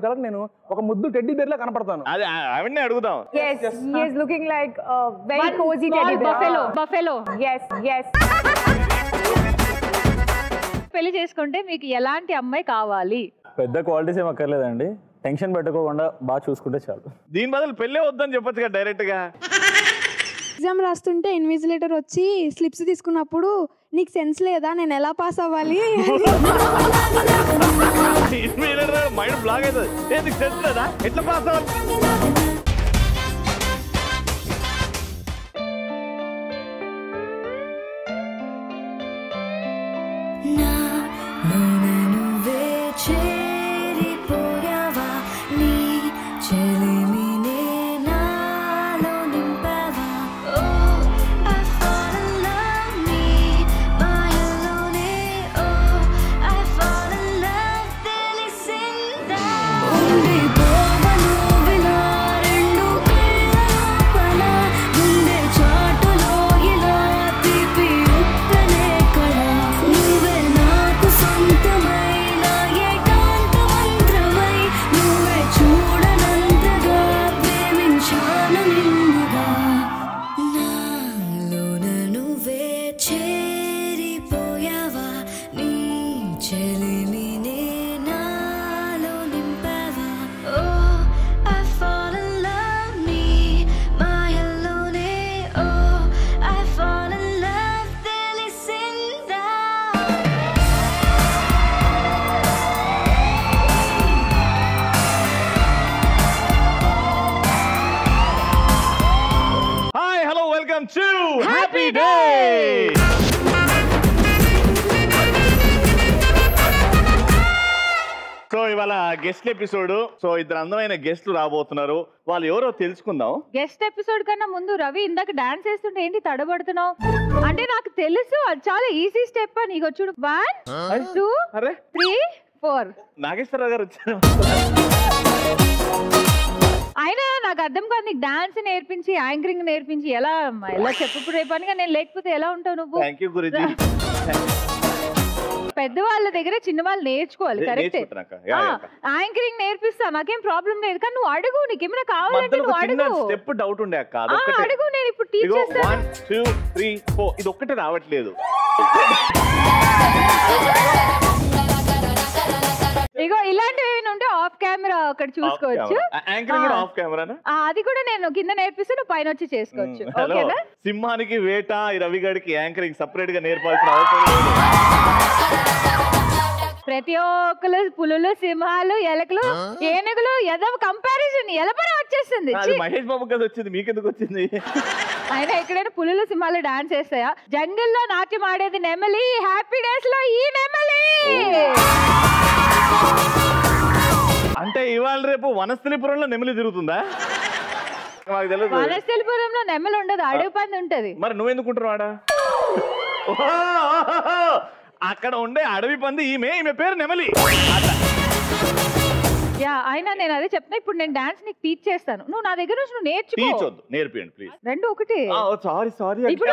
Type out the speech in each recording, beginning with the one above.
అమ్మాయి కావాలి పెద్ద క్వాలిటీస్ ఏమ అక్కర్లేదండి టెన్షన్ పెట్టుకోకుండా బా చూసుకుంటే చాలు దీని బదులు పెళ్ళే వద్దని చెప్పొచ్చుగా డైరెక్ట్ గా ఎగ్జామ్ రాస్తుంటే ఇన్విజిలేటర్ వచ్చి స్లిప్స్ తీసుకున్నప్పుడు నీకు సెన్స్ లేదా నేను ఎలా పాస్ అవ్వాలి ఇన్విజిలేటర్ మైండ్ బ్లాక్ అవుతది నీకు సెన్స్ లేదా ఎట్లా పాస్ అవ్వాలి నా మనను వేచేరి పోయావా నీ చెలి Happy Days! సో ఇవాళ గెస్ట్ ఎపిసోడ్ సో ఇద్దరు అందమైన గెస్ట్లు రాబోతున్నారు వాళ్ళు ఎవరో తెలుసుకుందాం గెస్ట్ ఎపిసోడ్ కన్నా ముందు రవి ఇందాక డాన్స్ చేస్తుంటే ఏంటి తడబడుతున్నావు అంటే నాకు తెలుసు అది చాలా ఈజీ స్టెప్ అని ఇగో చూడు 1 2 3 4 నాగేశ్వరరావు గారు వచ్చారు అయినా నాకు అర్థం కాదు నీకు డాన్స్ నేర్పించి యాంకరింగ్ నేర్పించి ఎలా ఎలా చెప్పు రేపనిగా నేను లేకపోతే ఎలా ఉంటావు నువ్వు పెద్దవాళ్ళ దగ్గర చిన్న వాళ్ళు నేర్చుకోవాలి కరెక్ట్ యాంకరింగ్ నేర్పిస్తా నాకేం ప్రాబ్లం లేదు కానీ నువ్వు అడుగు నీకేమైనా కావాలంటే నువ్వు అడుగు నేను ఇప్పుడు టీచ్ చేస్తాను ఇది ఒక్కటే రావట్లేదు ఇగో ఇలాంటివి ఉంటే ఆఫ్ కెమెరా అక్కడ చూసుకోవచ్చు యాంకరింగ్ కూడా ఆఫ్ కెమెరానా అది కూడా నేను కింద నేర్పిస్తాను పైన వచ్చి చేసుకోవచ్చు ఓకేనా సింహానికి వేట రవిగడికి యాంకరింగ్ సెపరేట్ గా నేర్పాల్సిన అవసరం లేదు ప్రతి ఒక్కరు పులులు సింహాలు ఎలకలు ఏనుగులు ఏదో కంపారిజన్ ఎలపరా వచ్చేసింది అది మహేష్ బాబు కదా వచ్చింది మీకెందుకు వచ్చింది అయినా ఎక్కడైనా పులులు సింహాలు డాన్స్ చేస్తాయా జంగిల్లో నాట్యం ఆడేది నెమలి హ్యాపీ డేస్ లో ఈ నెమలి అంటే ఇవాళ రేపు వనస్థలిపురంలో నెమలి తిరుగుతుందా నాకు తెలియదు వనస్థలిపురంలో నెమలి ఉండదు అడవి పంది ఉంటది మరి నువ్వు ఎందుకుంటున్నావు ఆడ అక్కడ ఉండే అడవి పంది ఈమె ఈమె పేరు నెమలి యా అయినా నేను అదే చెప్తున్నా ఇప్పుడు నేను డాన్స్ నీకు టీచ్ చేస్తాను నువ్వు నా దగ్గర నుంచి నువ్వు నేర్చుకో టీచ్ వద్దు నేర్పియండి ప్లీజ్ రెండు ఒకటి సారీ సారీ ఇప్పుడు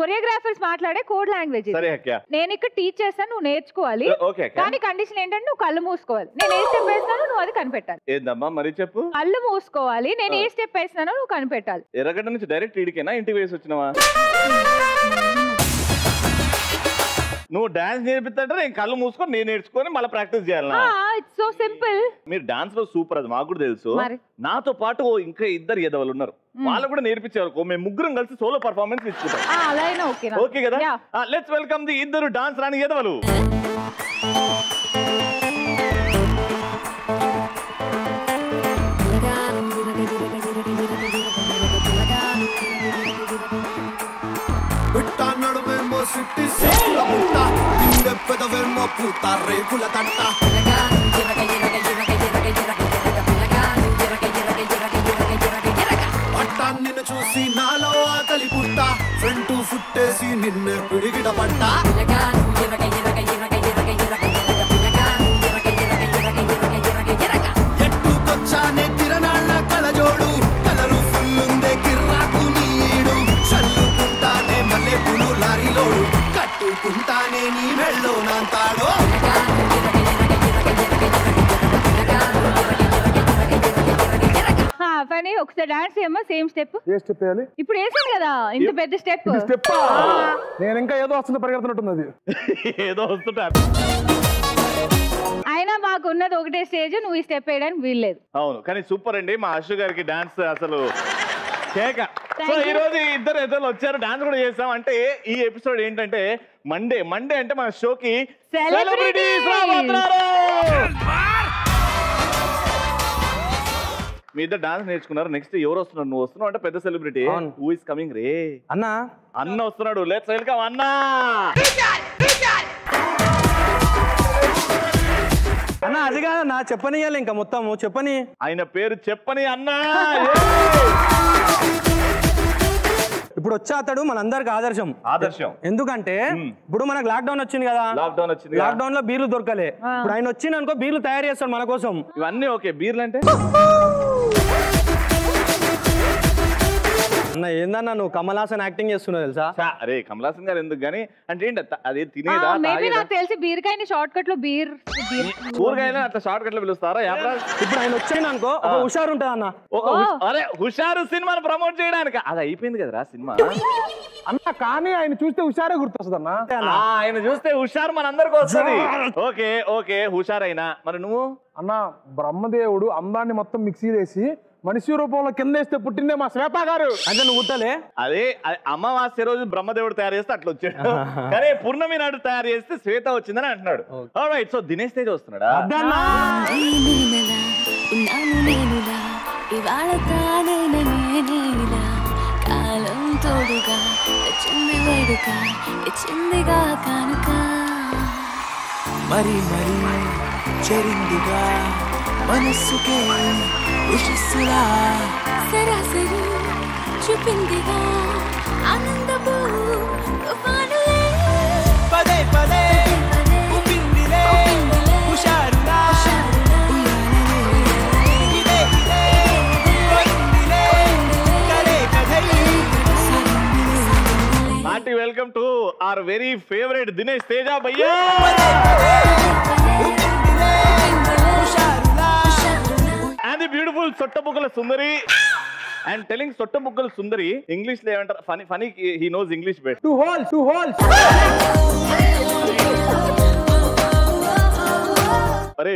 కొరియోగ్రాఫర్స్ మాట్లాడే కోడ్ లాంగ్వేజ్ నేను ఇక్కడ టీచ్ చేస్తాను నువ్వు నేర్చుకోవాలి కానీ కండిషన్ ఏంటంటే నువ్వు కళ్ళు మూసుకోవాలి నేను ఏ స్టెప్ వేస్తానో నువ్వు అది కనిపెట్టాలి ఏందమ్మా మరి చెప్పు కళ్ళు మూసుకోవాలి నేను ఏ స్టెప్ వేస్తానో నువ్వు కనిపెట్టాలి ఎర్రగడ్డ నుంచి డైరెక్ట్ ఇడికేనా ఇంటికి వేసి వచ్చినావా నువ్వు డాన్స్ నేర్పిస్తాంటే నేను కళ్ళు మూసుకొని నేను నేర్చుకొని మళ్ళీ ప్రాక్టీస్ చేయాలన్నా ఇట్స్ సో సింపుల్ మీరు డాన్స్ లో సూపర్ అది మాకు కూడా తెలుసు నాతో పాటు ఇంకా ఇద్దరు ఎదవలు ఉన్నారు వాళ్ళు కూడా నేర్పించారు మేము ముగ్గురం కలిసి సోలో పర్ఫార్మెన్స్ ఇచ్చుకుంటాం ఓకే కదా లెట్స్ వెల్కమ్ ది ఇద్దరు డాన్స్ రాని ఎదవలు చూసి నాలో ఆకలి పుట్ట ఫ్రంట్ ఫుట్టేసి నిన్ను పిడిగిట పట్టా ఒకసారి డాన్స్ చేయమ సేమ్ స్టెప్ ఏ స్టెప్ చేయాలి ఇప్పుడు చేసాను కదా ఇంత పెద్ద స్టెప్ ఇది స్టెప్ నేను ఇంకా ఏదో వస్తుందో పరిగెడుతున్నట్టుంది ఏదో వస్తుంట అయినా మాకు ఉన్నది ఒకటే స్టేజ్ నువ్వు ఈ స్టెప్ వేయడానికి వీల్లేదు అవును కానీ సూపర్ అండి మా ఆశు గారికి డాన్స్ అసలు కేక సో ఈ రోజు ఇద్దరు ఏదో వచ్చారు డాన్స్ కూడా చేసాం అంటే ఈ ఎపిసోడ్ ఏంటంటే మండే మండే అంటే మన షోకి సెలబ్రిటీస్ రాబోతున్నారు మీ ఇద్దరు డాన్స్ నేర్చుకున్నారు నెక్స్ట్ ఎవరు వస్తున్నారు నువ్వు వస్తున్నావు అంటే పెద్ద సెలబ్రిటీ హూ ఇస్ కమింగ్ రే అన్న అన్న వస్తున్నాడు లెట్స్ వెల్కమ్ అన్న అన్న అది కాదు నా చెప్పనియాలి ఇంకా మొత్తం చెప్పని ఆయన పేరు చెప్పని అన్న ఇప్పుడు వచ్చా అతడు మనందరికి ఆదర్శం ఆదర్శం ఎందుకంటే ఇప్పుడు మనకు లాక్డౌన్ వచ్చింది కదా లాక్డౌన్ లో బీర్లు దొరకలే ఇప్పుడు ఆయన వచ్చిన అనుకో బీర్లు తయారు చేస్తాడు మన కోసం ఇవన్నీ ఓకే బీర్లు అంటే అన్న ఏందన్నా నువ్వు కమల్ హాసన్ యాక్టింగ్ చేస్తున్నావు తెలుసా అరే కమల్ హాసన్ గారు ఎందుకు గానీ అంటే అదే తినేదా మేబీ నాకు తెలిసి బీర్కాయని షార్ట్ కట్ లో బీర్ బీర్కాయని అట్లా షార్ట్ కట్ లో పిలుస్తారా ఇప్పుడు ఆయన వచ్చాను అనుకో ఒక హుషారు ఉంటదన్న అరే హుషారు సినిమాని ప్రమోట్ చేయడానికి అది అయిపోయింది కదరా సినిమా అన్న కానీ ఆయన చూస్తే హుషారే గుర్తొస్తుందన్న ఆయన చూస్తే హుషారు మనందరికీ వస్తుంది ఓకే ఓకే హుషారైనా మరి నువ్వు అన్న బ్రహ్మదేవుడు అందాన్ని మొత్తం మిక్సీ చేసి మనిషి రూపంలో కిందేస్తే పుట్టిందే మా శ్వేత గారు అంటే నువ్వు గుర్తలే అదే అమావాస్య రోజు బ్రహ్మదేవుడు తయారు చేస్తే అట్లా వచ్చాడు కానీ పూర్ణమి నాడు తయారు చేస్తే శ్వేత వచ్చిందని అంటున్నాడు ఆల్రైట్ సో దినేష్ తేజ్ వస్తున్నాడా మనసుకే ఉషస్సులా సరాసరి చూపిందిగా ఆనందపు తుఫానులే పదే పదే ఉపిందిలే ఉషారులా ఇదే ఇదే వందిలే కలే కథలే party welcome to our very favourite Dinesh Teja భయ్యా and the beautiful sottabukkala sundari and telling sottabukkala sundari english le antar funny he knows english best two holes are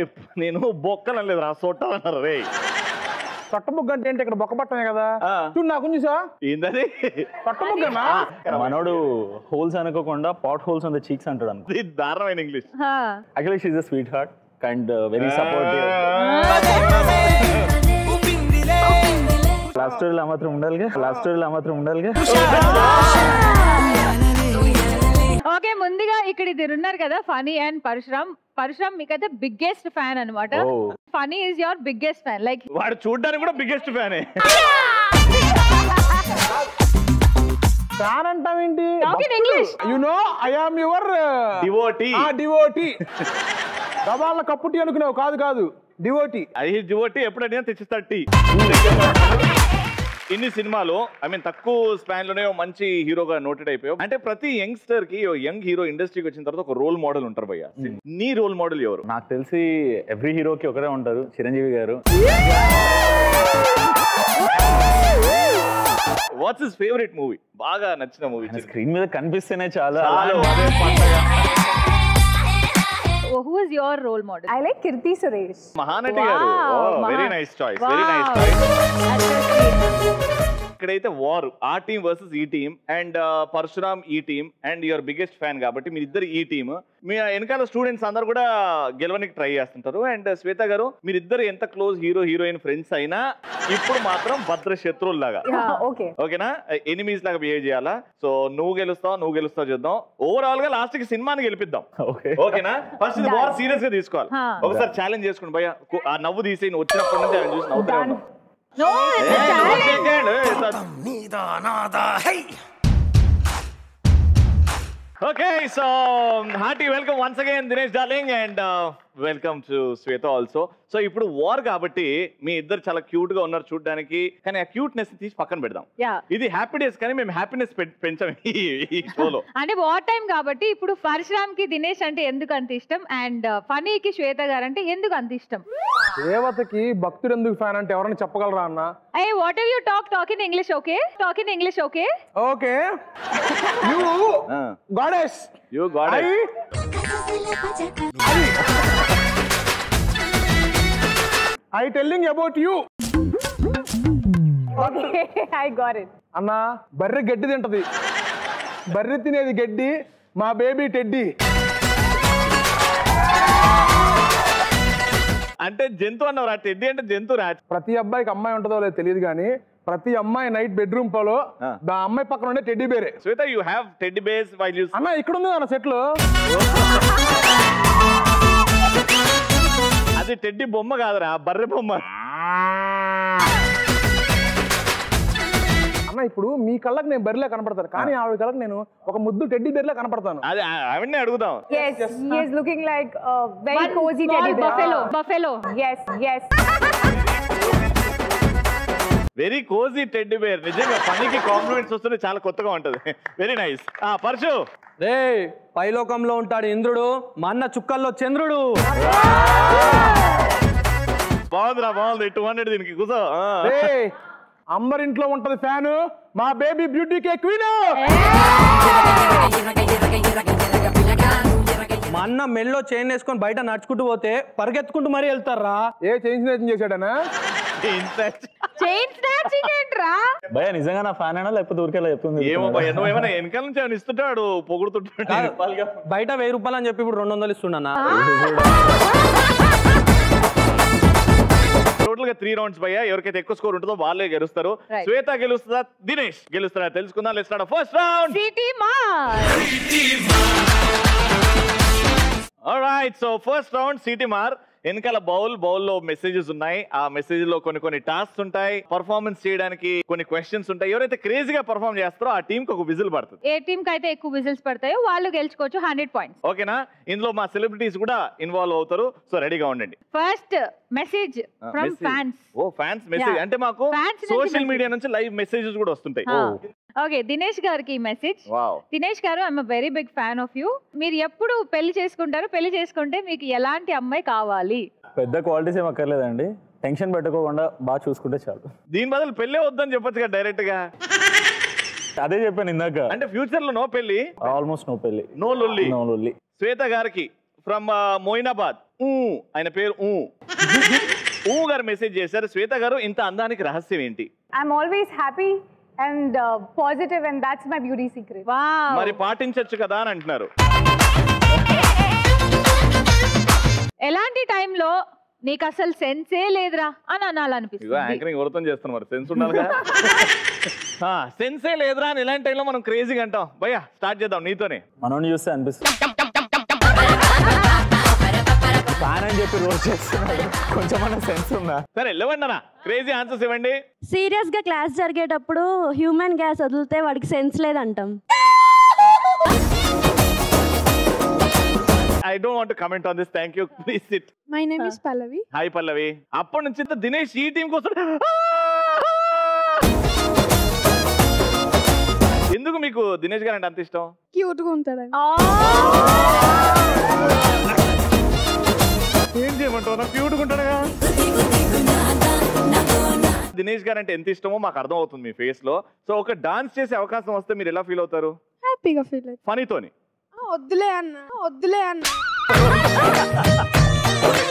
nenu bokkal analedu ra sotta anar re sottabukkala ante ente ikkada bokka pattane kada chu na kunjusa endadi sottabukkala na manodu holes anakokonda pot holes on the cheeks antadu anko ee dharanaina english ha actually she is a sweetheart and very supportive plaster la matram undalga okay mundiga ikkadi dirunnar kada funny and parishram mikada biggest fan anamata funny is your biggest fan like vaadu choodaniki kuda biggest fan e fan antam enti talk in english you know I am your devotee devotee దవాల కప్పుటి అనుకునేవు కాదు కాదు devotee అది devotee ఎప్పుడైనా తెచ్చిస్తాడు tea ఇన్ని సినిమాలో I mean తక్కువ span లోనే మంచి హీరోగా నోటెడ్ అయిపోయావు అంటే ప్రతి యంగ్స్టర్ కి యంగ్ హీరో ఇండస్ట్రీకి వచ్చిన తర్వాత ఒక రోల్ మోడల్ ఉంటారు భయ్య నీ రోల్ మోడల్ ఎవరు నాకు తెలిసి ఎవ్రీ హీరోకి ఒకరే ఉంటారు చిరంజీవి గారు వాట్స్ హిస్ ఫేవరెట్ మూవీ బాగా నచ్చిన మూవీ స్క్రీన్ మీద కనిపిస్తేనే చాలా who is your role model I like Kirti Suresh Mahanati garu wow, very nice choice wow. very nice choice ikkadaithe war our team versus ee team and Parshuram ee team and your biggest fan kabatti meer iddaru ee team మీ వెనకాల students అందరు కూడా గెలవడానికి try చేస్తుంటారు and శ్వేత గారు మీరిద్దరు ఎంత close hero heroine friends అయినా ఇప్పుడు మాత్రం భద్ర శత్రువులాగా ఓకేనా ఎనిమీస్ లాగా బిహేవ్ చేయాలా సో నువ్వు గెలుస్తావు చూద్దాం ఓవరాల్ గా లాస్ట్ కి సినిమాని గెలిపిద్దాం ఓకేనా ఫస్ట్ ఇది బాగా సీరియస్ గా తీసుకోవాలి ఒకసారి ఛాలెంజ్ చేసుకోండి భయ్య ఆ నవ్వు తీసి వచ్చినప్పటి నుంచి ఆయన చూసి నవ్వుతా Okay, so hearty welcome once again Dinesh darling and welcome to Sweta also. So ఇప్పుడు వార్ కాబట్టి మీ ఇద్దరు చాలా క్యూట్ గా ఉన్నారు చూడడానికి, కానీ ఆ క్యూట్నెస్ ని తీసి పక్కన పెడదాం. ఇది హ్యాపీ డేస్ కానీ మేము హ్యాపీనెస్ పెంచాము ఈ షోలో. అంటే వార్ టైం కాబట్టి ఇప్పుడు పరశురామ్ కి దినేష్ అంటే ఎందుకు అంత ఇష్టం అండ్ ఫనీకి శ్వేత గారు అంటే ఎందుకు అంత ఇష్టం? దేవతకి భక్తుడు ఎందుకు ఫ్యాన్ అంటే ఎవరైనా చెప్పగలరా అన్న? ఏ what are you talk in English okay? Talk in English okay? Okay. You goddess. You goddess. I telling about you. Okay, I got it. Anna, barre geddi tintadi. Barre tinedi geddi, ma baby teddy. Ante jentu annavara teddy ante jentu ra. Prati abbayiki ammayi untado ledho teliyadu gaani. ప్రతి అమ్మాయి night bedroom polo ఆ అమ్మాయి పక్కన ఉండే teddy bear. Shweta you have teddy bears while you అన్న ఇక్కడ ఉంది అన్న సెట్ లో. అది టెడ్డీ బొమ్మ కాదురా, బర్రె బొమ్మ అన్న. ఇప్పుడు మీ కళ్ళకి నేను బర్రెలా కనపడతాను, కానీ ఆవిడ కళ్ళకి నేను ఒక ముద్దు టెడ్డీ బేర్లా కనపడతాను. అది ఆవిడనే అడుగుదాం. yes he is looking like a very cozy teddy bear. buffalo yes yes very cozy teddy bear. నిజంగా పనికి కాంప్లిమెంట్స్ వస్తుంటే చాలా కొత్తగా ఉంటది. Very nice. పరశు రే పైలోకంలో ఉంటాడు ఇంద్రుడు, మా అన్న చుక్కల్లో చంద్రుడు. బాగుందిరా బాగుంది. 200 దీనికి కూసో. అంబరింట్లో ఉంటది ఫ్యాను, మా బేబీ బ్యూటీ కే క్వీన్. మా అన్న మెల్లో చైన్ వేసుకొని బయట నడుచుకుంటూ పోతే పరిగెత్తుకుంటూ మరీ వెళ్తారా? ఏ చైన్ స్నాచింగ్ చేశాడనా? భయ నిజంగా నా ఫ్యాన్ అయినా లేకపోతే ఊరికెలా చెప్తుంది? ఏమో ఏమైనా వెనకాల నుంచి ఆయన ఇస్తుంటాడు, పొగుడుతుంటాడు. బయట 1000 రూపాయలు అని చెప్పి ఇప్పుడు 200 ఇస్తున్నా. టోటల్ గా 3 రౌండ్స్ భయ్యా. ఎవరికైతే ఎక్కువ స్కోర్ ఉంటుందో వాళ్ళే గెలుస్తారు. శ్వేత గెలుస్తుందా దినేష్ గెలుస్తారా తెలుసుకుందాం. Let's start first round. Alright so first round city మార్. వెనకాల బౌల్లో మెసేజెస్ ఉన్నాయి. ఆ మెసేజ్ లో కొన్ని టాస్క్స్ ఉంటాయి, పర్ఫార్మెన్స్ చేయడానికి కొన్ని క్వశ్చన్స్ ఉంటాయి. ఎవరైతే క్రేజీగా పర్ఫార్మ్ చేస్తారో ఆ టీమ్ కి ఒక విజిల్ పడుతుంది. ఏ టీమ్ కి అయితే ఎక్కువ విజిల్స్ పడతాయో వాళ్ళు గెలుచుకోవచ్చు 100 పాయింట్స్. ఓకేనా? ఇందులో మా సెలబ్రిటీస్ కూడా ఇన్వాల్వ్ అవుతారు, సో రెడీగా ఉండండి. First message from fans. ఓ ఫ్యాన్స్ మెసేజ్ అంటే మాకు సోషల్ మీడియా నుంచి లైవ్ మెసేజెస్ కూడా వస్తుంటాయి. ఓకే దినేష్ గారికి మెసేజ్. దినేష్ గారు I'm a very big fan of you. మీరు ఎప్పుడు పెళ్లి చేసుకుంటారు? పెళ్లి చేసుకుంటే మీకు ఎలాంటి అమ్మాయి కావాలి? పెద్ద క్వాలిటీస్ ఏం అక్కర్లేదండి, టెన్షన్ పెట్టుకోకుండా బాగా చూసుకుంటే చాలు. దీని బదులు పెళ్లి వద్దని చెప్పొచ్చుగా డైరెక్ట్ గా. అదే చెప్పాను ఇందాక, అంటే ఫ్యూచర్ లో నో పెళ్లి. ఆల్మోస్ట్ నో పెళ్లి, నో లొల్లి. శ్వేత గారికి ఫ్రమ్ మోయినాబాద్. ఆయన పేరు గారు మెసేజ్ చేశారు. శ్వేత గారు ఇంత అందానికి రహస్యం ఏంటి? I'm always happy and positive and that's my beauty secret. wow mari paatinchchu kada ani antunaru. elanti time lo neeku asalu sense e ledra ani anal anipisthundi. idu anchoring vartham chestunna mari sense undalaga. ha sense e ledra ani elanti time lo manam crazy ga antam. bhayya start chedam neethone manonu use anipisthundi. బాగా చెప్పి రోజు చేస్తున్నాడు, కొంచెం sense ఉందా? సరే లేవండి crazy answers ఇవ్వండి. Serious గా క్లాస్ జరిగేటప్పుడు హ్యూమన్ గ్యాస్ వదిలితే వాడికి సెన్స్ లేదంటాం. I don't want to comment on this. Thank you. Please sit. My name is Pallavi. Hi Pallavi. అప్పటి నుంచి దినేష్ ఈ టీం కోసం ఎందుకు మీకు దినేష్ గారు అంటే అంత ఇష్టం? క్యూట్ గా ఉంటాడు. ఏం చేయమంటావు? క్యూట్ ఉంటాడుగా. దినేష్ గారు అంటే ఎంత ఇష్టమో మాకు అర్థం అవుతుంది మీ ఫేస్ లో. సో ఒక డాన్స్ చేసే అవకాశం వస్తే మీరు ఎలా ఫీల్ అవుతారు? హ్యాపీగా ఫీల్ అవుతారు. ఫనీతోని వద్దులే అన్న వద్దులే అన్న.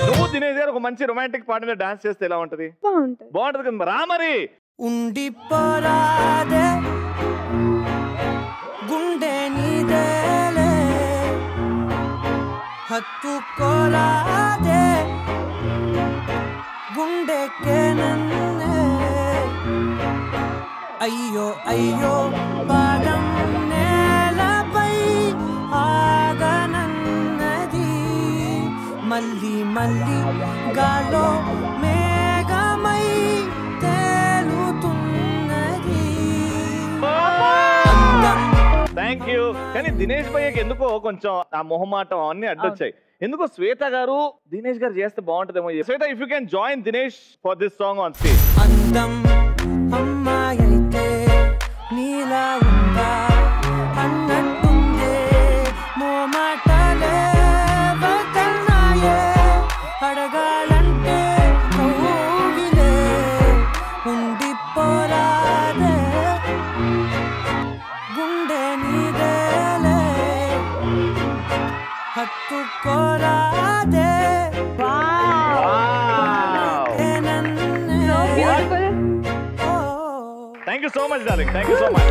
నువ్వు దినేష్ గారు ఒక మంచి రొమాంటిక్ పాట మీద డాన్స్ చేస్తే ఎలా ఉంటది? బాగుంటది. బాగుంటది కదా రామరి. ఉండిపోరాదే గుండె నీదే హత్తుకోరాదే గుండెకే నన్నే అయ్యో అయ్యో పాదం నేలపై ఆగనన్నది మళ్ళీ మళ్ళీ గాలో మేఘమై తేలుతున్నది. Thank you. కానీ దినేష్ భయ్యకి ఎందుకో కొంచెం ఆ మొహమాటం అన్ని అడ్డొచ్చాయి. ఎందుకో శ్వేత గారు దినేష్ గారు చేస్తే బాగుంటదేమో. Shweta, if you can join Dinesh for this song on stage. అందం అమ్మాయితే నీలా ఉందా అన్నట్టుందే మోమాటలే వతన్నాయే అడగాలంటే కోవిలే ఉండిపోరాదే గుండె నీదేలే హత్తుకోరాదే. Thank you so much, darling. Thank you so much.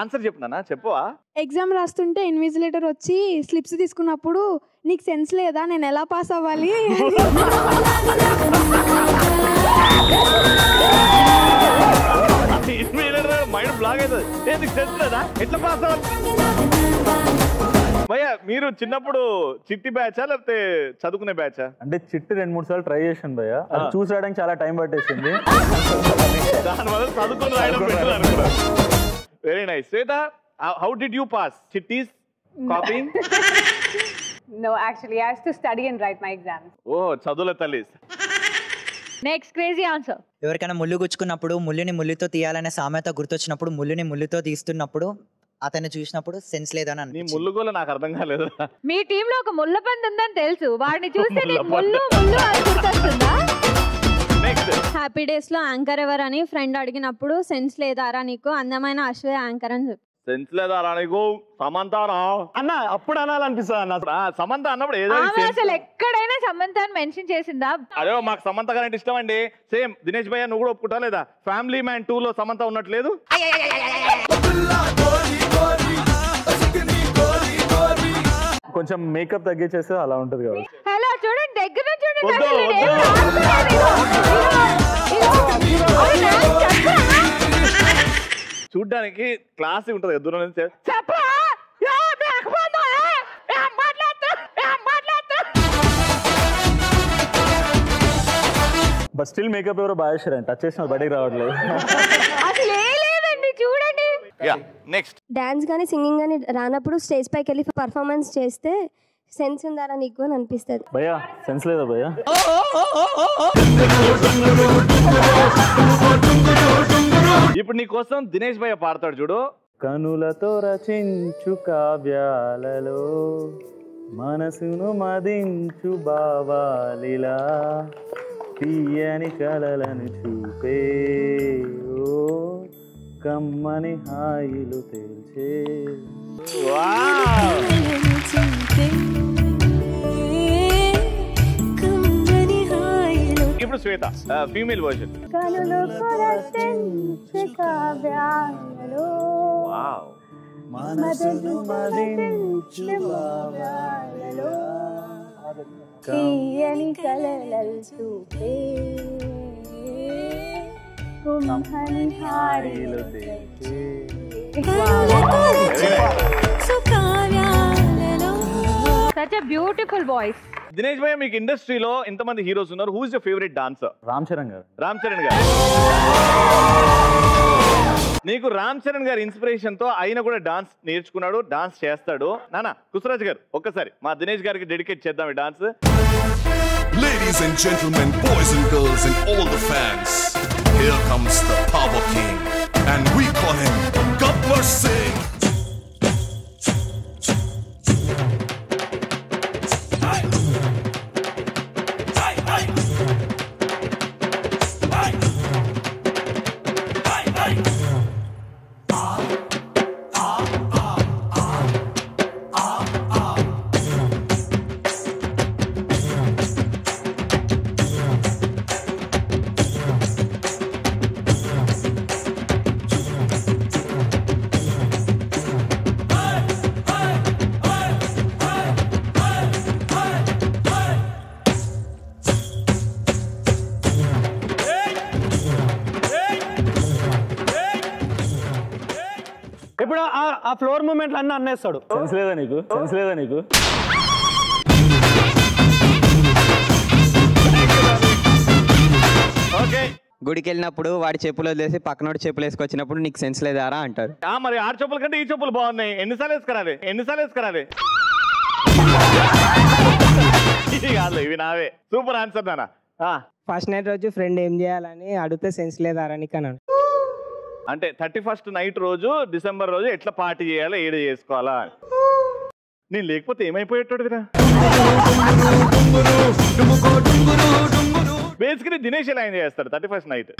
Answer చెప్పనా చెప్పవా? ఎగ్జామ్ రాస్తుంటే ఇన్విజిలేటర్ వచ్చి స్లిప్స్ తీసుకున్నప్పుడు నీకు సెన్స్ లేదా, నేను ఎలా పాస్ అవ్వాలి? ఇన్విజిలేటర్ మైండ్ బ్లాక్ అవుతది. నీకు సెన్స్ లేదా, ఎట్లా పాస్ అవ్వాలి? భయ్యా, మీరు చిన్నప్పుడు చిట్టి బ్యాచా లేకపోతే చదువుకునే బ్యాచా? అంటే చిట్టి 2-3 సార్లు ట్రై చేశాను భయ్యా, అది చూసి రాయడానికి చాలా టైం పట్టేసింది. దానివల్ల చదువుకుని రాయడం బెటర్ అనుకున్నా. Very nice. Shweta, how did you pass? చిట్టీస్ copying? No, actually I have to study and write my exams. ఓ చదువుల తల్లి. Next crazy answer. ఎవరికైనా ముళ్ళు గుచ్చుకున్నప్పుడు ముళ్ళుని ముళ్ళుతో తీయాలనే సామెత గుర్తొచ్చినప్పుడు ముళ్ళుని ముళ్ళుతో తీస్తున్నప్పుడు అతను చూసినప్పుడు సెన్స్ లేదని అన్న. నీ ముల్లుగోల నాకు అర్థం కాలేదు. మీ టీమ్ లో ఒక ముల్ల పండు ఉందని తెలుసు, వాడిని చూస్తే నీకు ముల్లు ముల్లు అని గుర్తొస్తుందా? నెక్స్ట్. హ్యాపీ డేస్ లో యాంకర్ ఎవరు అని ఫ్రెండ్ అడిగినప్పుడు సెన్స్ లేదారా నీకు, అందమైన అశ్వే యాంకర్ అని చెప్పు. సెన్స్ లేదారా నీకు సమంత అన్న అప్పుడు అనాలనిపిస్తుంది. సమంత అన్నప్పుడు ఏదైనా అసలు ఎక్కడైనా సమంతని మెన్షన్ చేసిందా? అదే మాకు సమంత గారు అంటే ఇష్టం అండి. సేమ్ దినేష్ భయ్య, నువ్వు కూడా ఒప్పుకుంటా లేదా ఫ్యామిలీ మ్యాన్ 2 లో సమంత ఉన్నట్లేదు? కొంచెం మేకప్ తగ్గించేస్తే అలా ఉంటది కదా. హలో చూడండి, దగ్గర చూడడానికి క్లాస్ ఉంటది కదా, దూరం నుంచి బట్ స్టిల్ మేకప్ ఎవరో బాగా చేశారండి, టచ్ చేసిన బయటకు రావట్లేదు. డాన్స్ గానీ సింగింగ్ గానీ రానప్పుడు స్టేజ్ పైకి వెళ్ళి పర్ఫార్మెన్స్ చేస్తే సెన్స్ ఉందారా నీకు అని అనిపిస్తుంది. భయ్యా సెన్స్ లేదా భయ్యా? ఇప్పుడు నీకోసం దినేష్ భయ్య పాడతాడు చూడు. కనులతో రచించు కావ్యాలలో మనసును మదించు బావాలిలా తీయని కలలను చూపే ఓ కమ్మని హాయిలు తెలిసే. ఇప్పుడు Shweta female version. Such a beautiful voice. Dinesh bhaiya, meek industry lo inta mandi heroes unnaru, who is your favorite dancer? Ram Charan garu. Neeku Ram Charan garu inspiration tho ayina kuda dance nerchukunnadu, dance chestadu. Nana Kusraj garu okkasari ma Dinesh gariki dedicate cheddam ee dance. Ladies and gentlemen, boys and girls and all the fans, here comes the power king and we call him Gabbar Singh. Floor మూమెంట్లు అన్నీ అన్నేస్తాడు. Sense లేదా నీకు, sense లేదా నీకు? Okay, గుడికి వెళ్ళినప్పుడు వాడి చెప్పులు వదిలేసి పక్కనోడి చెప్పులు వేసుకొచ్చినప్పుడు నీకు సెన్స్ లేదారా అంటారు. మరి ఆ చెప్పుల కంటే ఈ చెప్పులు బాగున్నాయి, ఎన్నిసార్లు వేసుకురాలి? सूपर आंसर नाना फस्ट नईट रोज फ्रेंड अड़ते सेंस लेदारा अंटे 31st नईट रोज डिसेंबर रोज एट पार्टी चेयला नीन लेकिन basically Dinesh Dinesh night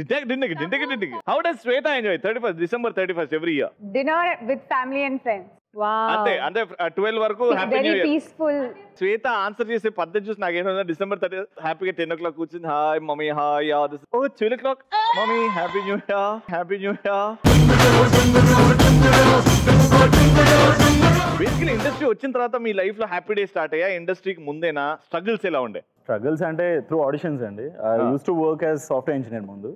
How does Shweta enjoy 31st December 31st every year? Dinner with family and friends. Wow. Ante 12 వరకు happy new year. Very peaceful. Shweta answer చేసే పద్ధతి చూసి నాకు ఏమొన December 30th హ్యాపీగా 10 o'clock కూర్చుంది hi mummy hi ya this ఓ 12 o'clock mummy happy new year happy new year. Basically industry వచ్చిన తర్వాత మీ లైఫ్ లో హ్యాపీ డే స్టార్ట్ అయ్యా ఇండస్ట్రీకి ముందేనా స్ట్రగుల్స్ ఎలా ఉండే? Struggles and through auditions and I used to work as software engineer mundu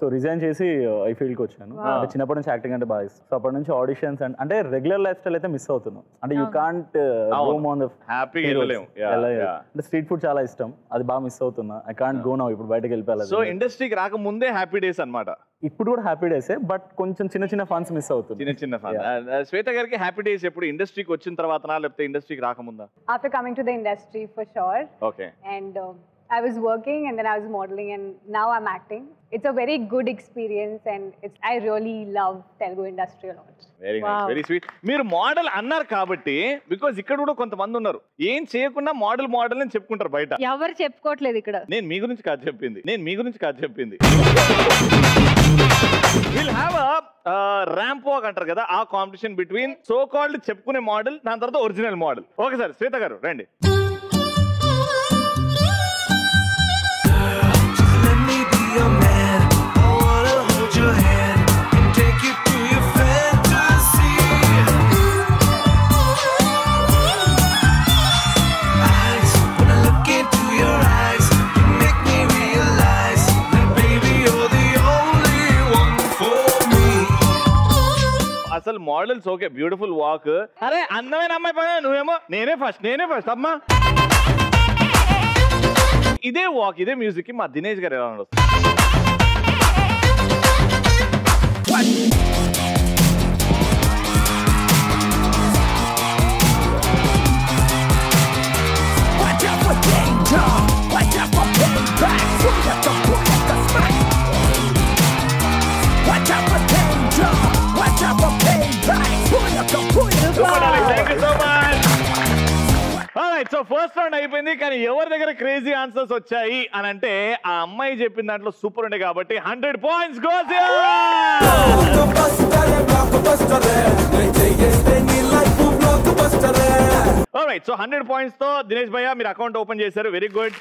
so resign chesi I field ko vachanu ante chinappa nunchi acting ante baga so appa nunchi auditions and ante regular lifestyle aithe miss avutunnam ante you can't go on the happy irvalem the street food chala ishtam adi baga miss avutunna I can't go now ippudu bayatiki velipaladu so industry ki raaka munde happy days anamata ఇప్పుడు కూడా happy days but కొంచెం చిన్న చిన్న ఫన్స్ miss అవుతుంది చిన్న చిన్న fun శ్వేత గారికి happy days ఎప్పుడు ఇండస్ట్రీకి వచ్చిన తర్వాతనా లేకపోతే ఇండస్ట్రీకి రాకముందా after coming to the industry for sure okay and I was working and then I was modeling and now I'm acting it's a very good experience and it's I really love Telugu industry a lot very wow. nice very sweet meer model annar kabatti because ikkada kuda kontamandi unnaru em cheyakunna model model ani cheppuntaru bayata evaru cheppukovaledu ikkada nenu mee gurinchi kaadu cheppindi we'll have a ramp walk antaru kada a competition between so called cheppukune model dan tarata original model okay sir Shweta garu randi అసలు models okay beautiful walk అరే అందమైన అమ్మాయి పైన నువ్వేమో నేనే first అమ్మా ఇదే walk ఇదే మ్యూజిక్ కి మా దినేష్ గారు ఎలా నడుస్తారు ఫస్ట్ రౌండ్ అయిపోయింది కానీ ఎవరి దగ్గర క్రేజీ ఆన్సర్స్ వచ్చాయి అని అంటే ఆ అమ్మాయి చెప్పిన దాంట్లో సూపర్ ఉండే కాబట్టి 100 points goes ya alright so 100 points తో దినేష్ భయ్యా మీరు అకౌంట్ ఓపెన్ చేశారు very good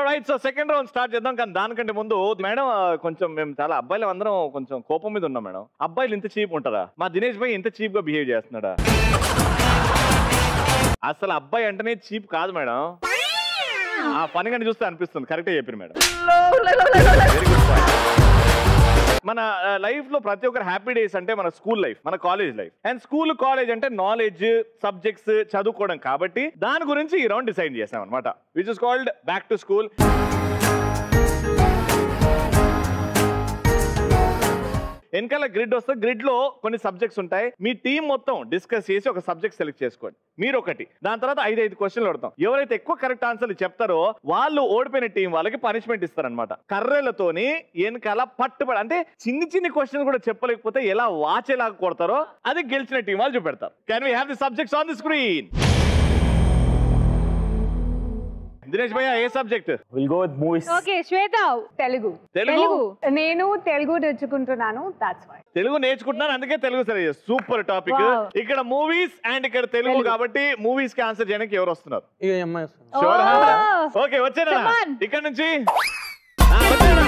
alright so second round start చేద్దాం కానీ దానికంటే ముందు మేడం కొంచెం మేము చాలా అబ్బాయిలు అందరం కొంచెం కోపం మీద ఉన్నాం మేడం అబ్బాయిలు ఇంత చీప్ ఉంటారా మా దినేష్ భయ్య ఇంత చీప్ గా బిహేవ్ చేస్తున్నాడా అసలు అబ్బాయి అంటేనే చీప్ కాదు మేడం ఆ పని గని చూస్తే అనిపిస్తుంది కరెక్టే చెప్పారు మేడం మన లైఫ్ లో ప్రతి ఒక్కరు హ్యాపీ డేస్ అంటే మన స్కూల్ లైఫ్ మన college life and school college అంటే నాలెడ్జ్ సబ్జెక్ట్స్ చదువుకోవడం కాబట్టి దాని గురించి ఈ రౌండ్ డిసైడ్ చేసాం అన్నమాట which is called back to school ఎన్కల గ్రిడ్ వస్తా గ్రిడ్ లో కొన్ని సబ్జెక్ట్స్ ఉంటాయి మీ టీం మొత్తం డిస్కస్ చేసి ఒక సబ్జెక్ట్ సెలెక్ట్ చేసుకోండి మీరు ఒకటి దాని తర్వాత 5 క్వశ్చన్లు అడుగుతాం ఎవరైతే ఎక్కువ కరెక్ట్ ఆన్సర్లు చెప్తారో వాళ్ళు ఓడిపోయిన టీం వాళ్ళకి పనిష్మెంట్ ఇస్తారన్నమాట కర్రలతోని ఎన్కల పట్టుబడి అంటే చిన్ని చిన్ని క్వశ్చన్స్ కూడా చెప్పలేకపోతే ఎలా వాచేలాగా కొడతారో అది గెలిచిన టీం వాళ్ళు చూపెడతారు can we have the subjects on the screen Dinesh bhaiya ये subject will go with movies okay Shweta Telugu నేను తెలుగు నేర్చుకుంటున్నాను దట్స్ వై తెలుగు నేర్చుకుంటున్నాను అందుకే తెలుగు సరే సూపర్ టాపిక్ ఇక్కడ మూవీస్ అండ్ ఇక్కడ తెలుగు కాబట్టి మూవీస్ కి ఆన్సర్ చేయడానికి ఎవరు వస్తున్నారు ఈ అమ్మాయి షూర్ ఓకే వచ్చేనా ఇక్కడ నుంచి వచ్చేనా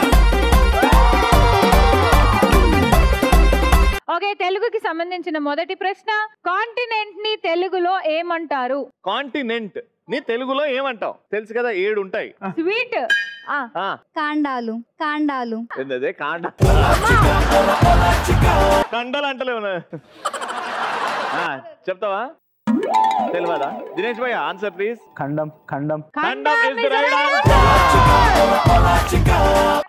ఓకే తెలుగుకి సంబంధించిన మొదటి ప్రశ్న కాంటినెంట్ ని తెలుగులో ఏమంటారు కాంటినెంట్ ని తెలుగులో ఏమంటాం తెలుసు కదా 7 ఉంటాయి స్వీట్ ఆ కాండాలు ఏందదే కాండ కండలు అంటలేవునా ఆ చెప్తావా తెలువదా దినేష్ భయ్య ఆన్సర్ ప్లీజ్ ఖండం is the right answer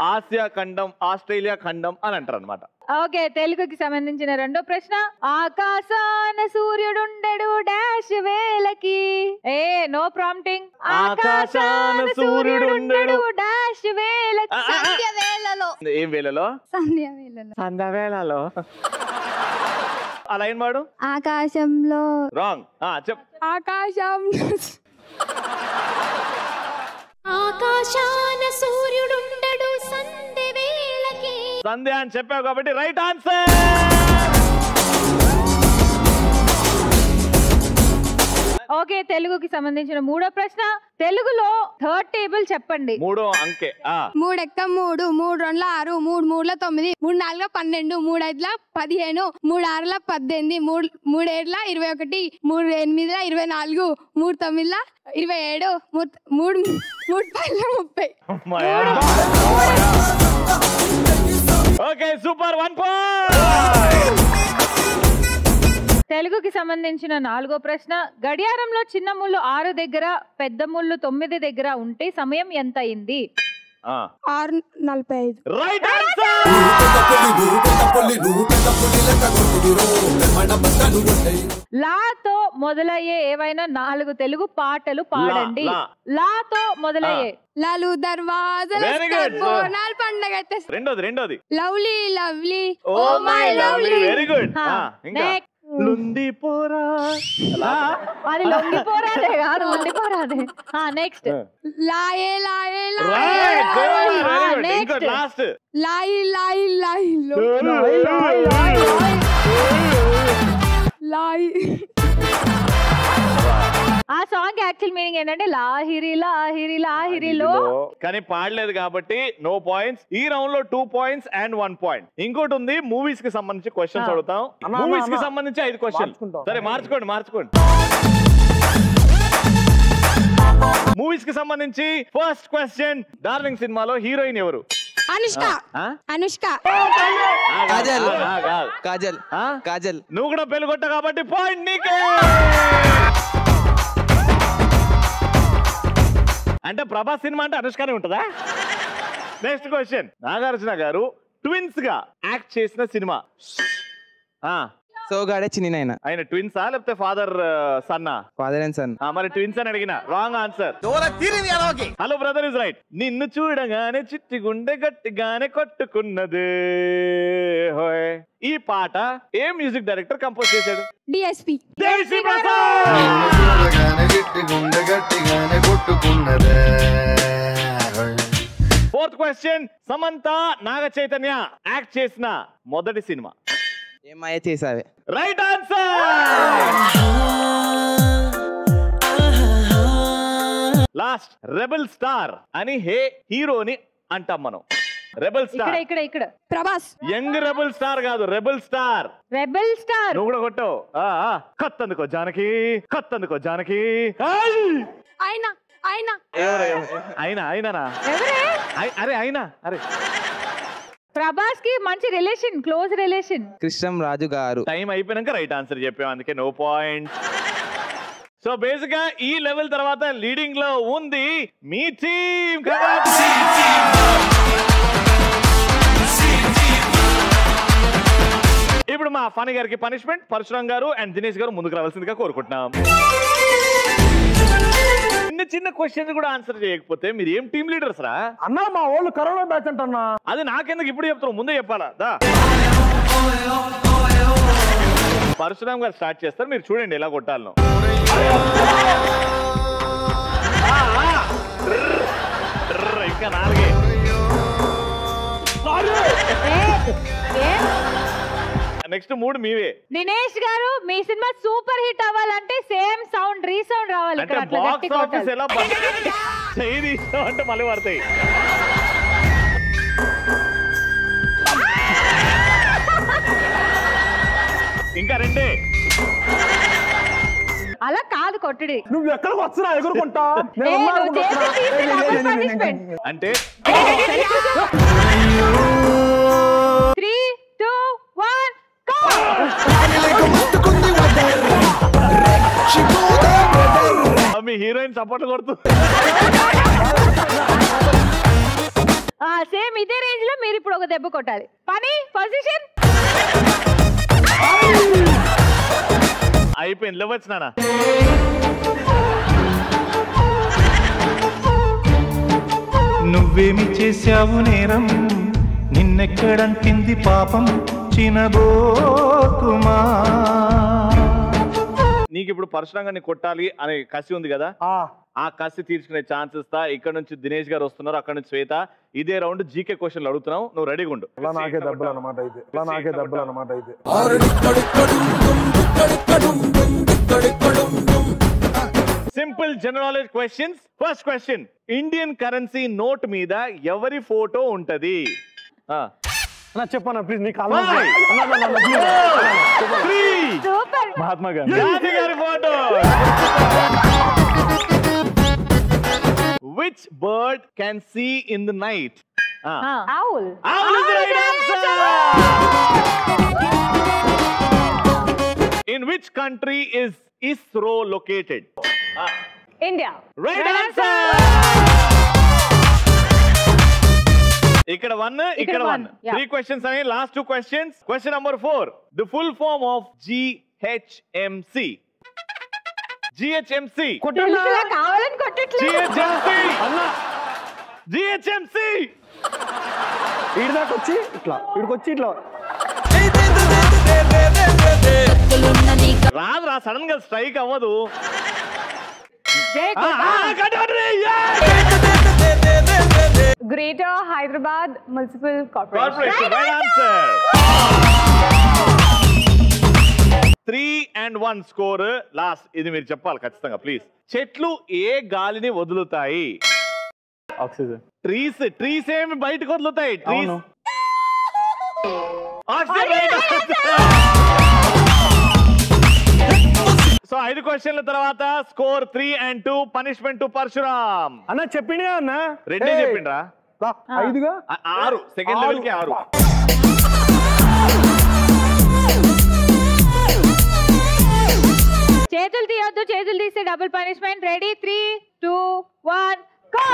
ఆ ఆసియా ఖండం ఆస్ట్రేలియా ఖండం అని అంటారన్నమాట. ఓకే, తెలుగుకి సంబంధించిన రెండో ప్రశ్న. ఆకాశాన సూర్యుడు ఉండడు డాష్ వేలకి. ఏ నో ప్రాంప్టింగ్. ఆకాశాన సూర్యుడు ఉండడు డాష్ వేలకి. సంధ్య వేళలో. ఏం వేళలో? సంధ్య వేళలో. సంధ్య వేళలో. ఆ లైన్ వాడు ఆకాశంలో. రాంగ్. ఆ చెప్. ఆకాశంలో. ఆకాశాన సూర్యుడు ఉండడు సంధ్య వేళకి. సంధ్య అని చెప్పావు కాబట్టి రైట్ ఆన్సర్. ఓకే, తెలుగుకి సంబంధించిన మూడో ప్రశ్న. తెలుగులో థర్డ్ టేబుల్ చెప్పండి. మూడో అంకె. 3 × 3 = 6 3 × 3 = 9 3 × 4 = 12 3 × 5 = 17 3 × 6 = 18 3 × 7 = 21 3 × 8 = 24 3 × 9 = 27 3 × 10 = 30 ఓకే, సూపర్. 1 point. తెలుగుకి సంబంధించిన నాలుగో ప్రశ్న. గడియారంలో చిన్న ముళ్ళు 6 దగ్గర పెద్ద ముళ్ళు 9 దగ్గర ఉంటే సమయం ఎంత అయింది? 6:45. Right answer. లాతో మొదలయ్యే ఏవైనా 4 తెలుగు పాటలు పాడండి. లాతో మొదలయ్యే. లాలు దర్వాజా. Very good. పండగ. రెండోది. Lovely lovely. Oh my lovely. Very good. ఇంకా లొంగిపోరా. అది లొంగిపోరాదే కాదు, లొంగిపోరాదే. నెక్స్ట్. లాయే లాయే లాయే. లాయి లాయి లాయి లాయి. ఆ సాంగ్ యాక్చువల్ మీనింగ్ ఏంటంటే లాహిరి లాహిరి లాహిరిలో, కానీ పాడలేదు కాబట్టి నో పాయింట్స్. ఈ రౌండ్ లో 2 points and 1 point. ఇంకోటి ఉంది, మూవీస్ కి సంబంధించి క్వశ్చన్స్ అడుగుతాం. మూవీస్ కి సంబంధించి 5 క్వశ్చన్స్. సరే, మార్చుకోండి. మూవీస్ కి సంబంధించి ఫస్ట్ క్వశ్చన్. డార్లింగ్ సినిమాలో హీరోయిన్ ఎవరు? అనుష్క. కాజల్. కాజల్. కాజల్. నువ్వు కూడా పెళ్ళగొట్ట కాబట్టి పాయింట్ నీకే. అంటే ప్రభాస్ సినిమా అంటే అనుష్కనే ఉంటుందా? Next question. నాగార్జున గారు ట్విన్స్ గా యాక్ట్ చేసిన సినిమా. సోగాడే చిన్ని నాయన. ఆయన ట్విన్సా లేకపోతే ఫాదర్ సన్నా? Father and son. మరి ట్విన్స్ అని అడిగిన. Wrong answer. Hello brother is right. నిన్ను చూడగానే చిట్టి గుండె గట్టిగానే కొట్టుకున్నదే. ఈ పాట ఏ మ్యూజిక్ డైరెక్టర్ కంపోజ్ చేశాడు? DSP. Fourth question. Samantha Naga Chaitanya act చేసిన మొదటి సినిమా. ఏమయ్య చేసావే. Right answer. Last. Rebel star అని హీరోని అంటాం మనం. Rebel star. ఇక్కడ ఇక్కడ ప్రభాస్. యంగ్ రెబల్ స్టార్ కాదు, రెబల్ స్టార్. Rebel star. నువ్వు కూడా కొట్టావు. కత్తందుకో జానకి, కత్తందుకో జానకి. అయినా అయినా అయినా అయినా. అరే అయినా. అరే ప్రభాస్ కి మంచి relation, close relation. Krishnam Raju garu. Time అయిపోయినాక రైట్ ఆన్సర్ చెప్పాం, అందుకే నో పాయింట్. సో బేసిక్ గా ఈ లెవెల్ తర్వాత లీడింగ్ లో ఉంది మీ టీమ్. ఇప్పుడు మా ఫణి గారికి పనిష్మెంట్. పరశురామ్ గారు అండ్ దినేష్ గారు ముందుకు రావాల్సిందిగా కోరుకుంటున్నాం. చిన్న క్వశ్చన్ కూడా ఆన్సర్ చేయకపోతే మీరు ఏం టీమ్ లీడర్స్ రా అన్నా? మా వాళ్ళు కరోనా బ్యాచ్ అంటన్నా. అది నాకెందుకు ఇప్పుడు చెప్తారు, ముందే చెప్పాలా? పరశురామ్ గారు స్టార్ట్ చేస్తారు, మీరు చూడండి ఎలా కొట్టాలను. ఇంకా 4. నెక్స్ట్ 3 మీవే. దినేష్ గారు, మీ సినిమా సూపర్ హిట్ అవ్వాలంటే సేమ్ సౌండ్ రీసౌండ్ రావాలి. అంటే బాక్స్ ఆఫీస్ ఎలా చేయని అంటే మళ్ళీ పడతాయి. ఇంకా 2. అలా కాదు కొట్టడి. నువ్వు ఎక్కడికి వచ్చినా ఎగురుకుంటా. అంటే 3, 2, 1 హీరోయిన్ సపోర్ట్ కొడుతుంది. సేమ్ ఇదే రేంజ్ లో మీరు ఇప్పుడు ఒక దెబ్బ కొట్టాలి. పని పొజిషన్ అయిపోయింది లవ్స్ నానా. నువ్వేమి చేసావు నేరం, నిన్నెక్కడంటింది పాపం చినబోకుమా. నీకు ఇప్పుడు పరశురంగా నీ కొట్టాలి అనే కసి ఉంది కదా, ఆ కసి తీర్చుకునే ఛాన్స్ ఇస్తా. ఇక్కడ నుంచి దినేష్ గారు వస్తున్నారు, అక్కడ నుంచి శ్వేత. ఇదే రౌండ్ జీకే క్వశ్చన్లు అడుగుతున్నావు, నువ్వు రెడీగా ఉండు. నాకే దెబ్బలు అన్నమాట అయితే, ఇలా నాకే దెబ్బలు అన్నమాట అయితే. Simple general knowledge questions. First question, Indian currency note మీద ఎవరి ఫోటో ఉంటది? చెప్పనా ప్లీజ్. నీ కాలం మహాత్మా గాంధీ గారి photo. Which bird can see in the night? Owl. Owl is the right answer. In which country is ISRO located? India. Right answer. ఇక్కడ one, ఇక్కడ one. Three questions అనే last two questions. Question number 4, the full form of GHMC. GHMC కొట్టలా కావాలని కొట్టట్లా. GHMC అన్న, GHMC ఇర్దాకొచ్చి ఇట్లా, ఇర్కొచ్చి ఇట్లా రాదు రా, సడన్ గా స్ట్రైక్ అవ్వదు. Greater Hyderabad Municipal Corporation. Right answer. 3-1 score. Last ఇది మీరు చెప్పాలి ఖచ్చితంగా ప్లీజ్. చెట్లు ఏ గాలిని వదులుతాయి? ఆక్సిజన్. ట్రీస్, ట్రీస్ ఏమి బయటకు వదులుతాయి? Trees oxygen. సో 5 క్వశ్చన్ల తర్వాత స్కోర్ 3-2. Punishment to Parashuram. అన్న చెప్పిండే అన్న, రెండే చెప్పిండ్రా. 5గా 6 సెకండ్ లెవెల్ కి 6. చేతులు తీయొద్దు, చేతులు తీస్తే డబుల్ పనిష్మెంట్. Ready 3, 2, 1 go.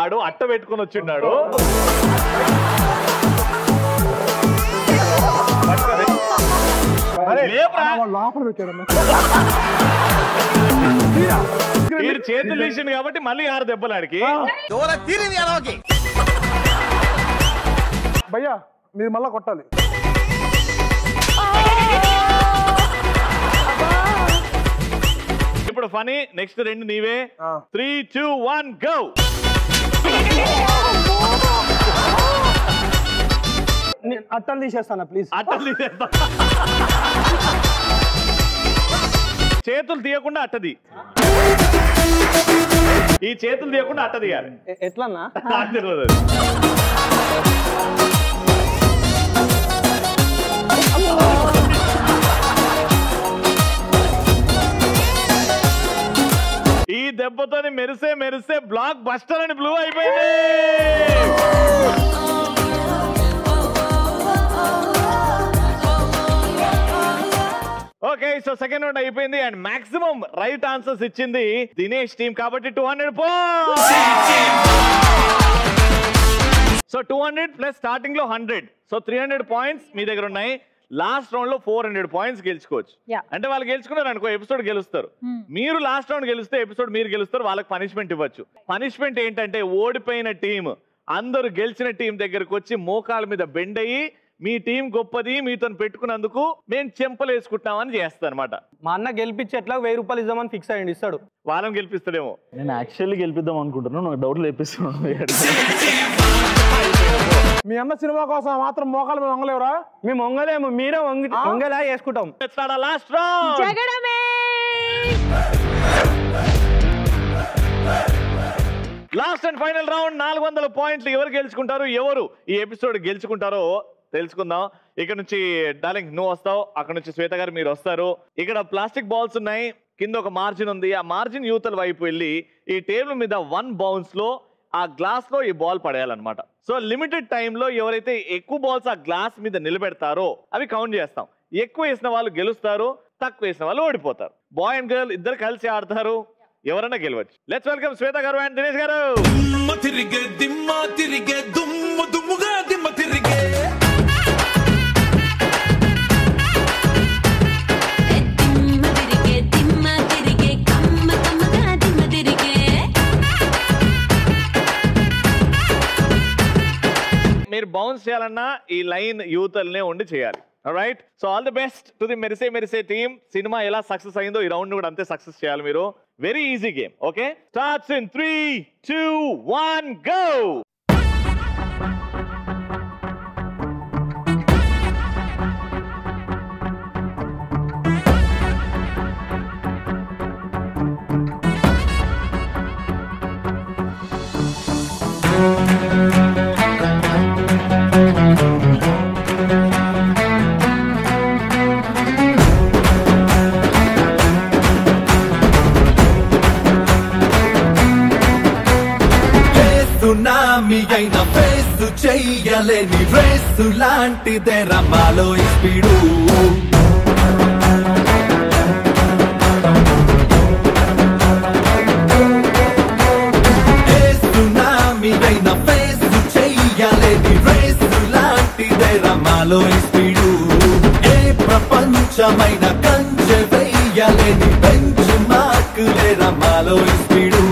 ఆడు అట్ట పెట్టుకొని వచ్చిన్నాడు. మీరు చేతులు తీసింది కాబట్టి మళ్ళీ 6 దెబ్బలు ఆడికి. భయ్యా మీరు మళ్ళా కొట్టాలి. ఇప్పుడు ఫనీ, నెక్స్ట్ 2 నీవే. 3, 2, 1 గో. అట్టలు తీసేస్తానా ప్లీజ్? అట్టలు తీసేస్తా. చేతులు తీయకుండా అట్టది, ఈ చేతులు తీయకుండా అట్ట తీయాలి. ఎట్లన్నా తెలియదు. ఈ దెబ్బతోని మెరిసే మెరిసే బ్లాక్ బస్టర్ అని బ్లూ అయిపోయింది. ఓకే, సో సెకండ్ రౌండ్ అయిపోయింది అండ్ మాక్సిమం రైట్ ఆన్సర్స్ ఇచ్చింది దినేష్ టీమ్ కాబట్టి 200 పాయింట్స్. సో 200 ప్లస్ స్టార్టింగ్ లో 100, సో 300 పాయింట్స్ మీ దగ్గర ఉన్నాయి. లాస్ట్ రౌండ్ లో 400 పాయింట్స్ గెలుచుకోవచ్చు. అంటే వాళ్ళు గెలుచుకున్నారు అనుకో ఎపిసోడ్ గెలుస్తారు, మీరు లాస్ట్ రౌండ్ గెలిస్తే ఎపిసోడ్ మీరు గెలుస్తారు, వాళ్ళకి పనిష్మెంట్ ఇవ్వచ్చు. పనిష్మెంట్ ఏంటంటే ఓడిపోయిన టీం అందరూ గెలిచిన టీం దగ్గరకు వచ్చి మోకాల మీద బెండ్ అయ్యి మీ టీం గొప్పది మీతో పెట్టుకున్నందుకు మేము చెంపలు వేసుకుంటామని చేస్తా అనమాట. మా అన్న గెలిపించి ఎట్లా 1000 రూపాయలు ఇద్దామని ఫిక్స్ అయ్యండి, ఇస్తాడు. వాళ్ళని గెలిపిస్తాడేమో. నేను యాక్చువల్లీ గెలిపిద్దాం అనుకుంటున్నాను, నాకు డౌట్ లేపిస్తున్నాను. మీ అన్న సినిమా కోసం మాత్రం మోకాలు మేము వంగలేవురా. మేము వంగలేము, మీరే వంగలా వేసుకుంటాం. లాస్ట్ అండ్ ఫైనల్ రౌండ్ 400 పాయింట్లు. ఎవరు గెలుచుకుంటారు, ఎవరు ఈ ఎపిసోడ్ గెలుచుకుంటారో తెలుసుకుందాం. ఇక్కడ నుంచి డార్లింగ్ నువ్వు వస్తావు, అక్కడ నుంచి శ్వేత గారు మీరు వస్తారు. ఇక్కడ ప్లాస్టిక్ బాల్స్ ఉన్నాయి, కింద ఒక మార్జిన్ ఉంది. ఆ మార్జిన్ యూతల వైపు వెళ్ళి ఈ టేబుల్ మీద 1 బౌన్స్ లో ఆ గ్లాస్ లో ఈ బాల్ పడేయాలన్నమాట. సో లిమిటెడ్ టైంలో ఎవరైతే ఎక్కువ బాల్స్ ఆ గ్లాస్ మీద నిలబెడతారో అవి కౌంట్ చేస్తాం. ఎక్కువ వేసిన వాళ్ళు గెలుస్తారు, తక్కువ వేసిన వాళ్ళు ఓడిపోతారు. బాయ్ అండ్ గర్ల్ ఇద్దరు కలిసి ఆడతారు, ఎవరైనా గెలవచ్చు. లెట్స్ వెల్కమ్ శ్వేత గారు అండ్ దినేష్ గారు. మీరు బౌన్స్ చేయాలన్నా ఈ లైన్ యూతల్నే ఉండి చేయాలి. Alright, so all the best to the Merise Merise team. Cinema ఎలా సక్సెస్ అయిందో ఈ రౌండ్ ని కూడా అంతే సక్సెస్ చేయాలి మీరు. Very easy game. Okay, starts in 3 2 1 go. చెయ్యలేని రేసు లాంటిదే రమాలో ఇస్పీడు. సునామీ అయిన ఫేసు చెయ్యలేని రేసు లాంటిదే రమాలో ఇస్పీడు. ఏ ప్రపంచమైన కంచె వెయ్యలేని బెంచ్ మార్కులే రమాలో ఇస్పీడు.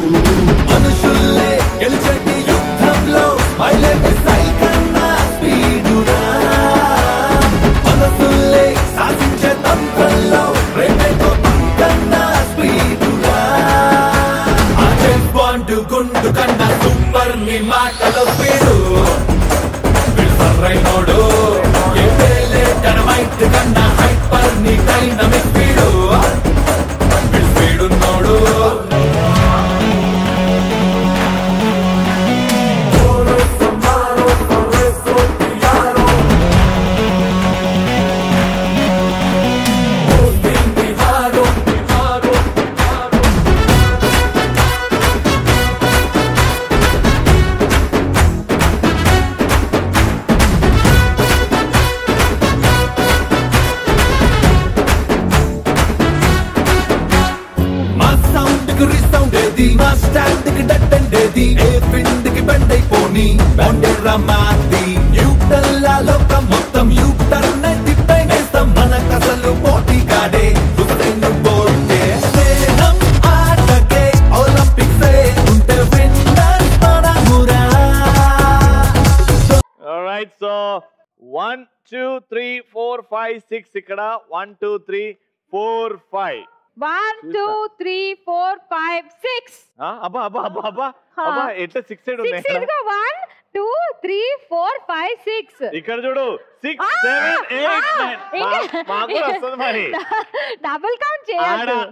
మనుషుల్లే గెలిచేటి యుద్ధంలో మైలేని సైకన్నా స్పీడురా, మనసులే సాధించే తంత్రంలో ప్రేమతో పంకన్నా స్పీడురా. అదే బాండు గుండు కన్నా సూపర్ నీ మాటలో స్పీడు. సర్రైనోడు ఎప్పుడే డైనమైట్ కన్నా హైపర్ నీ డైనమిక్ స్పీడు. స్పీడున్నోడు ఇక్కడ చూడు 6 7 8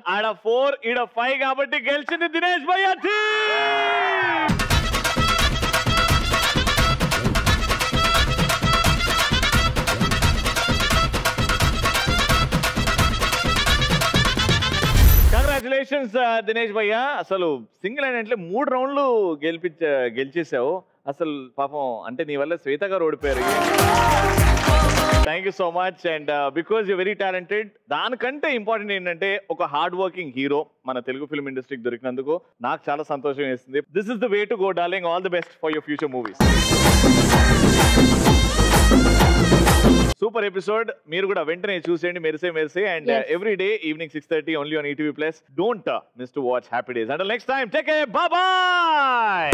9 4 5 కాబట్టి గెలిచింది దినేష్ భయ్యా. కంగ్రాచులేషన్స్ దినేష్ భయ్యా. అసలు సింగిల్ హ్యాండ్ అంటే 3 రౌండ్లు గెలిచేసావు. అసలు పాపం అంటే నీ వల్ల శ్వేత గారు ఓడిపోయారు. Thank you so much. And because you very talented. దానికంటే ఇంపార్టెంట్ ఏంటంటే ఒక హార్డ్ వర్కింగ్ హీరో మన తెలుగు ఫిల్మ్ ఇండస్ట్రీకి దొరికినందుకు నాకు చాలా సంతోషం వేస్తుంది. This is the way to go darling. All the best for your future movies. Super episode. మీరు కూడా వెంటనే చూసేయండి Merise Merise. And every day evening 6:30 only on ETV plus. Don't miss to watch happy days. And next time take care. Bye bye.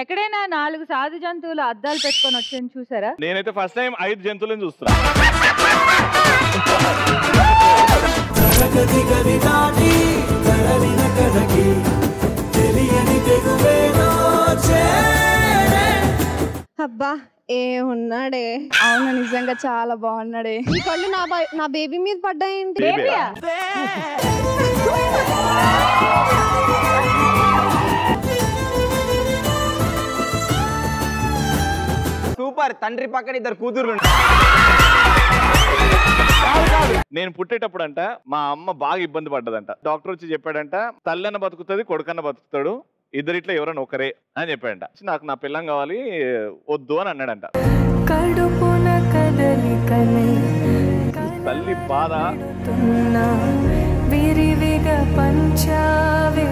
ఎక్కడైనా 4 సాధు జంతువులు అద్దాలు పెట్టుకొని వచ్చాను చూసారా? నేనైతే ఫస్ట్ టైం 5 జంతువులను చూస్తున్నా. అబ్బా ఏ ఉన్నాడే. అవును నిజంగా చాలా బాగున్నాడే. ఈ కళ్ళు నా బేబీ మీద పడ్డాయండి. सूपर तंड्री पक्कन इधर कूतुर्लु నేను పుట్టేటప్పుడంట మా అమ్మ బాగా ఇబ్బంది పడ్డదంట డాక్టర్ వచ్చి చెప్పాడంట తల్లన బతుకుతది కొడుకన్న బతుకుతాడు ఇద్దరిట్లో ఎవరన ఒకరే అని చెప్పాడంట నాకు నా పిల్లం కావాలి వద్దు అని అన్నాడంట కడుపున కదలికనే తల్లి బాధ విరివిగా పంచావే